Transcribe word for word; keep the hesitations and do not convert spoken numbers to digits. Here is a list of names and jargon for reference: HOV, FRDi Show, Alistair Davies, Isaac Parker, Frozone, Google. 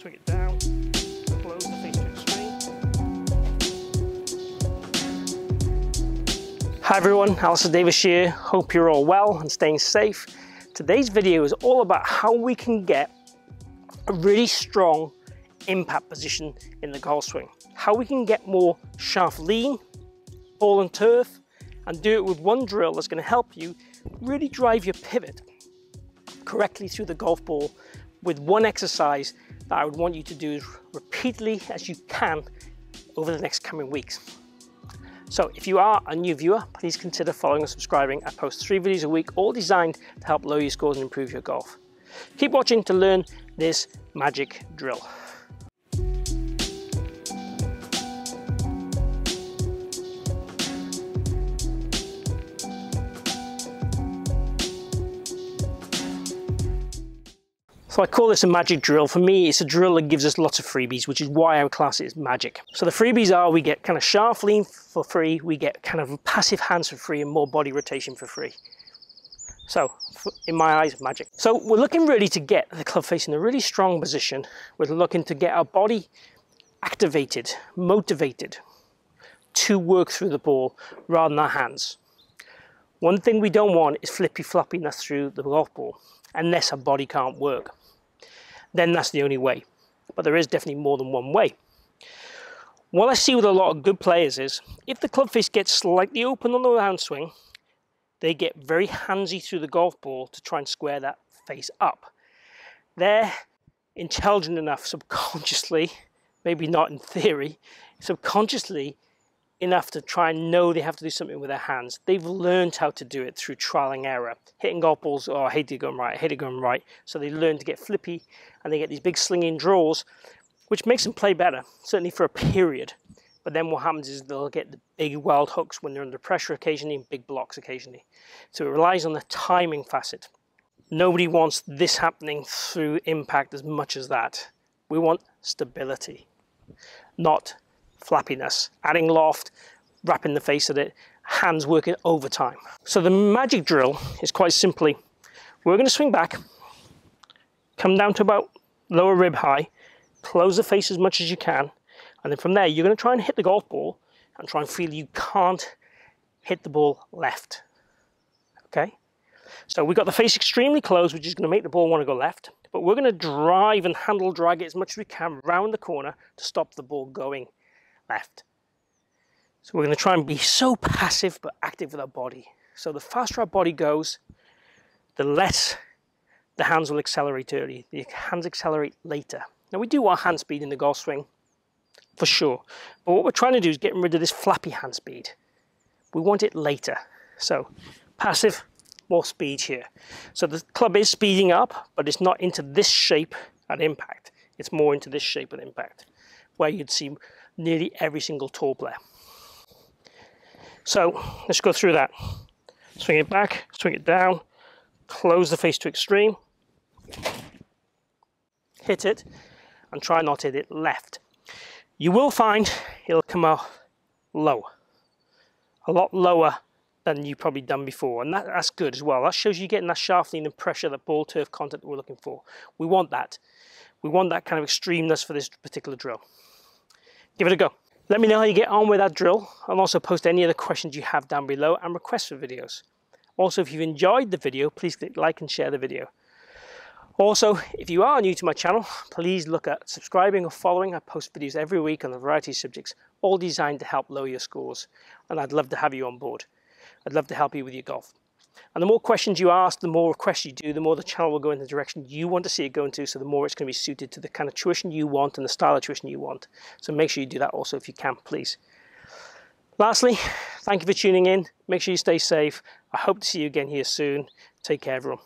Swing it down, close the feet to extreme. Hi everyone, Alistair Davies here. Hope you're all well and staying safe. Today's video is all about how we can get a really strong impact position in the golf swing. How we can get more shaft lean, ball and turf, and do it with one drill that's going to help you really drive your pivot correctly through the golf ball with one exercise that I would want you to do as repeatedly as you can over the next coming weeks. So if you are a new viewer, please consider following and subscribing. I post three videos a week, all designed to help lower your scores and improve your golf. Keep watching to learn this magic drill. So I call this a magic drill. For me, it's a drill that gives us lots of freebies, which is why I would class it as magic. So the freebies are, we get kind of shaft lean for free, we get kind of passive hands for free, and more body rotation for free. So in my eyes, magic. So we're looking really to get the club face in a really strong position. We're looking to get our body activated, motivated to work through the ball rather than our hands. One thing we don't want is flippy-floppiness through the golf ball, unless our body can't work. Then that's the only way. But there is definitely more than one way. What I see with a lot of good players is, if the club face gets slightly open on the downswing, they get very handsy through the golf ball to try and square that face up. They're intelligent enough subconsciously, maybe not in theory, subconsciously enough to try and know they have to do something with their hands. They've learned how to do it through trial and error. Hitting golf balls, oh, I hate it going right, I hate it going right. So they learn to get flippy and they get these big slinging draws, which makes them play better, certainly for a period. But then what happens is they'll get the big wild hooks when they're under pressure occasionally and big blocks occasionally. So it relies on the timing facet. Nobody wants this happening through impact as much as that. We want stability, not flappiness, adding loft, wrapping the face at it, hands working overtime. So the magic drill is quite simply, we're going to swing back, come down to about lower rib high, close the face as much as you can, and then from there you're going to try and hit the golf ball and try and feel you can't hit the ball left. Okay? So we've got the face extremely close, which is going to make the ball want to go left, but we're going to drive and handle drag it as much as we can round the corner to stop the ball going left. So we're going to try and be so passive but active with our body. So the faster our body goes, the less the hands will accelerate early. The hands accelerate later. Now we do want hand speed in the golf swing for sure, but what we're trying to do is getting rid of this flappy hand speed. We want it later. So passive, more speed here. So the club is speeding up, but it's not into this shape at impact. It's more into this shape at impact, where you'd see nearly every single tour player. So let's go through that. Swing it back, swing it down, close the face to extreme, hit it, and try not to hit it left. You will find it'll come out low, a lot lower than you've probably done before, and that, that's good as well. That shows you getting that shaft lean and pressure, that ball turf contact that we're looking for. We want that. We want that kind of extremeness for this particular drill. Give it a go. Let me know how you get on with that drill, and also post any other questions you have down below and requests for videos. Also, if you've enjoyed the video, please click like and share the video. Also, if you are new to my channel, please look at subscribing or following. I post videos every week on a variety of subjects, all designed to help lower your scores, and I'd love to have you on board. I'd love to help you with your golf. And the more questions you ask, the more requests you do, the more the channel will go in the direction you want to see it go into, so the more it's going to be suited to the kind of tuition you want and the style of tuition you want. So make sure you do that also if you can, please. Lastly, thank you for tuning in. Make sure you stay safe. I hope to see you again here soon. Take care, everyone.